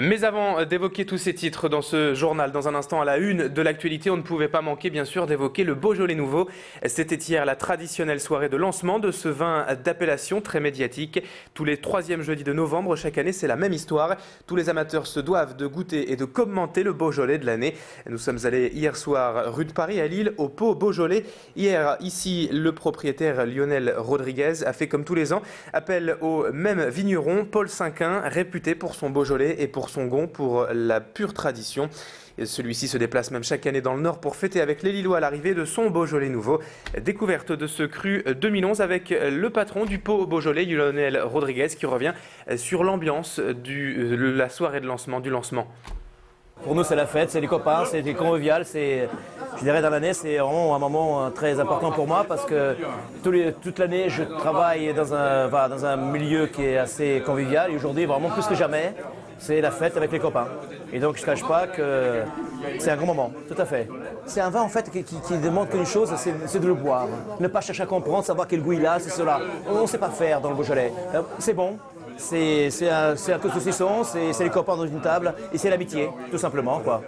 Mais avant d'évoquer tous ces titres dans ce journal, dans un instant à la une de l'actualité, on ne pouvait pas manquer bien sûr d'évoquer le Beaujolais nouveau. C'était hier la traditionnelle soirée de lancement de ce vin d'appellation très médiatique. Tous les troisièmes jeudis de novembre, chaque année c'est la même histoire. Tous les amateurs se doivent de goûter et de commenter le Beaujolais de l'année. Nous sommes allés hier soir rue de Paris à Lille au Pot Beaujolais. Hier ici, le propriétaire Lionel Rodriguez a fait comme tous les ans appel au même vigneron, Paul Cinquin, réputé pour son Beaujolais et pour son Gon, pour la pure tradition. Celui-ci se déplace même chaque année dans le Nord pour fêter avec les Lillois l'arrivée de son Beaujolais nouveau. Découverte de ce cru 2011 avec le patron du Pot Beaujolais, Lionel Rodriguez, qui revient sur l'ambiance de la soirée de lancement, du lancement. Pour nous, c'est la fête, c'est les copains, c'est les conviviales, c'est, je dirais, dans l'année, c'est vraiment un moment très important pour moi parce que toute l'année, je travaille dans un milieu qui est assez convivial et aujourd'hui, vraiment plus que jamais, c'est la fête avec les copains. Et donc, je ne cache pas que c'est un grand moment, tout à fait. C'est un vin, en fait, qui demande qu'une chose, c'est de le boire. Ne pas chercher à comprendre, savoir quel goût il a, c'est cela. On ne sait pas faire dans le Beaujolais. C'est bon. C'est un coup de saucisson, c'est les copains dans une table et c'est l'amitié, tout simplement, quoi.